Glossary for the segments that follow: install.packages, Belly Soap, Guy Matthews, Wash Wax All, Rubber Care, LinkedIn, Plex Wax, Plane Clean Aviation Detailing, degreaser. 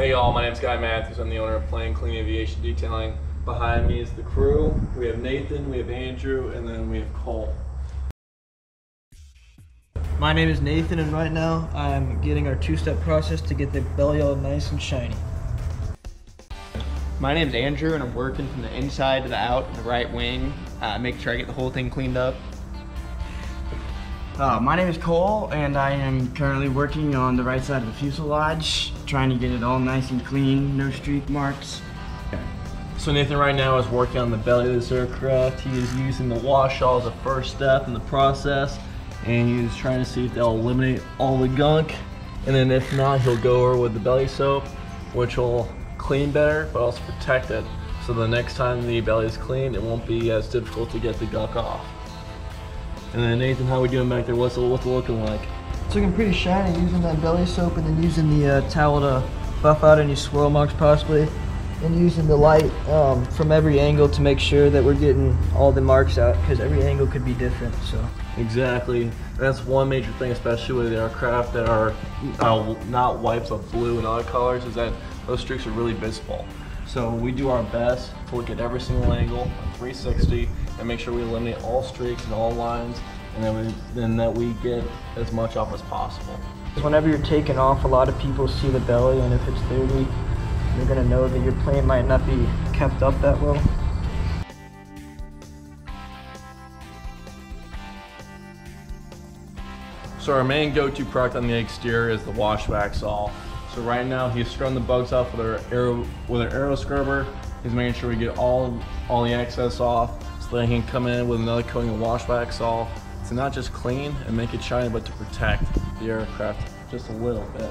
Hey y'all, my name's Guy Matthews. I'm the owner of Plane Clean Aviation Detailing. Behind me is the crew. We have Nathan, we have Andrew, and then we have Cole. My name is Nathan, and right now I'm getting our two-step process to get the belly all nice and shiny. My name's Andrew, and I'm working from the inside to the out, the right wing, making sure I get the whole thing cleaned up. My name is Cole, and I am currently working on the right side of the fuselage, trying to get it all nice and clean, no streak marks. So Nathan right now is working on the belly of this aircraft. He is using the wash all as a first step in the process, and he is trying to see if they'll eliminate all the gunk. And then if not, he'll go over with the belly soap, which will clean better, but also protect it. So the next time the belly is cleaned, it won't be as difficult to get the gunk off. And then Nathan, how are we doing back there? What's it looking like? It's looking pretty shiny, using that belly soap and then using the towel to buff out any swirl marks possibly, and using the light from every angle to make sure that we're getting all the marks out, because every angle could be different, so. Exactly. That's one major thing, especially with aircraft that are not wipes of blue and other colors, is that those streaks are really visible. So we do our best to look at every single angle, 360, and make sure we eliminate all streaks and all lines, and then that we get as much off as possible. Whenever you're taking off, a lot of people see the belly, and if it's 30, you're gonna know that your plane might not be kept up that well. So our main go-to product on the exterior is the Wash Wax All. So right now he's scrubbing the bugs off with our aero scrubber. He's making sure we get all the excess off, so that he can come in with another coating of Wash Wax All to not just clean and make it shiny, but to protect the aircraft just a little bit.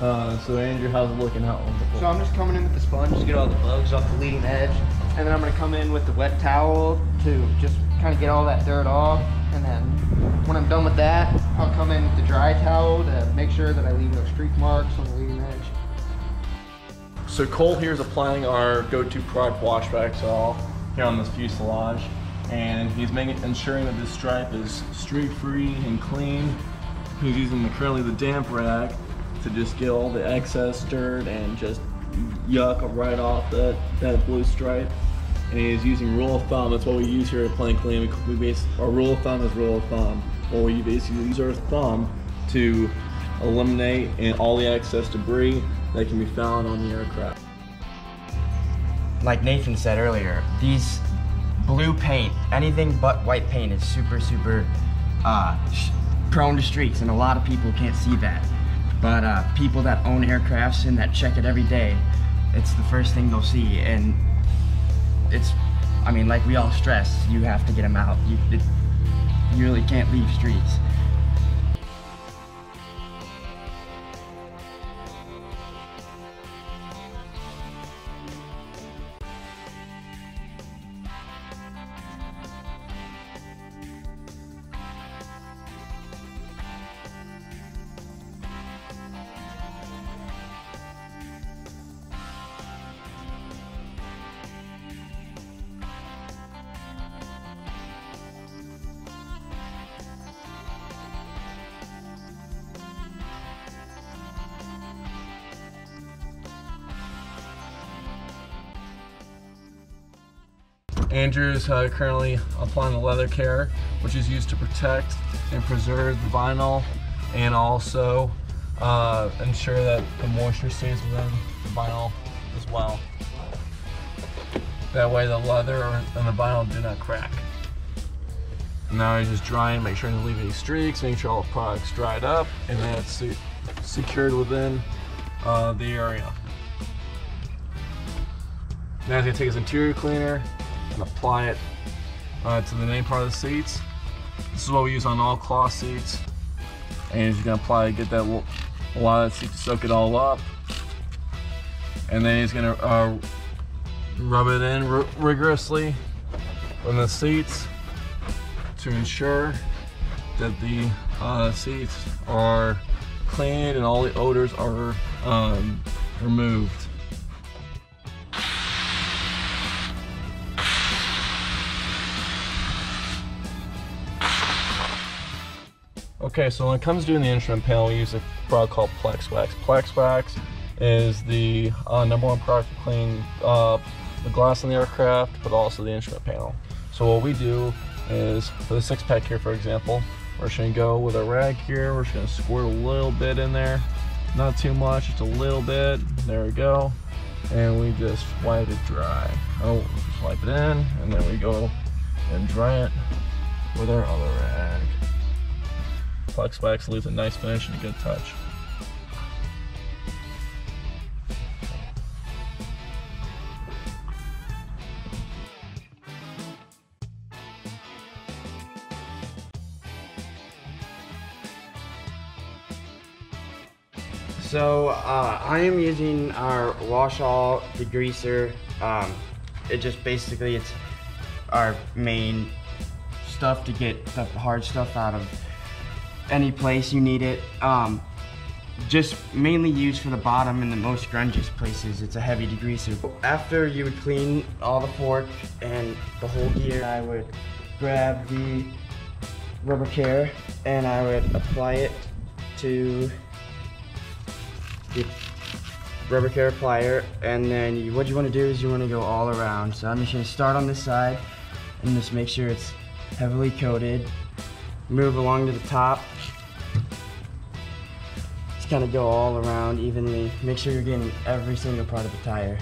So Andrew, how's it looking out? So I'm just coming in with the sponge to get all the bugs off the leading edge, and then I'm gonna come in with the wet towel to just kind of get all that dirt off, and then when I'm done with that, I'll come in with the dry towel to make sure that I leave no streak marks on the leading edge. So Cole here is applying our go-to product Wash Wax All here on this fuselage, and he's ensuring that this stripe is streak-free and clean. He's using currently the damp rag to just get all the excess dirt and just yuck right off that blue stripe. And he's using rule of thumb. That's what we use here at Plane Clean. We base our rule of thumb is rule of thumb. Well, we basically use our thumb to eliminate all the excess debris that can be found on the aircraft. Like Nathan said earlier, these blue paint, anything but white paint, is super prone to streaks, and a lot of people can't see that. But people that own aircrafts and that check it every day, it's the first thing they'll see. And it's, I mean, like we all stress, you have to get them out. You really can't leave streaks. Andrew's currently applying the Leather Care, which is used to protect and preserve the vinyl, and also ensure that the moisture stays within the vinyl as well. That way the leather and the vinyl do not crack. Now he's just drying, make sure to leave any streaks, make sure all the product's dried up, and then it's secured within the area. Now he's going to take his interior cleaner, apply it to the main part of the seats. This is what we use on all cloth seats, and he's gonna apply, get that a lot of that seat to soak it all up, and then he's gonna rub it in rigorously on the seats to ensure that the seats are clean and all the odors are removed. Okay, so when it comes to doing the instrument panel, we use a product called Plex Wax. Plex Wax is the #1 product to clean the glass on the aircraft, but also the instrument panel. So what we do is, for the 6-pack here, for example, we're just gonna go with a rag here. We're just gonna squirt a little bit in there. Not too much, just a little bit. There we go. And we just wipe it dry. Oh, just wipe it in, and then we go and dry it with our other rag. Plex Wax leaves a nice finish and a good touch. So I am using our wash all degreaser. It just basically, it's our main stuff to get the hard stuff out of any place you need it. Just mainly used for the bottom and the most grungiest places. It's a heavy degreaser. After you would clean all the fork and the whole gear, I would grab the Rubber Care and I would apply it to the Rubber Care applier, and then what you want to do is you want to go all around. So I'm just going to start on this side and just make sure it's heavily coated. Move along to the top. Just kind of go all around evenly. Make sure you're getting every single part of the tire.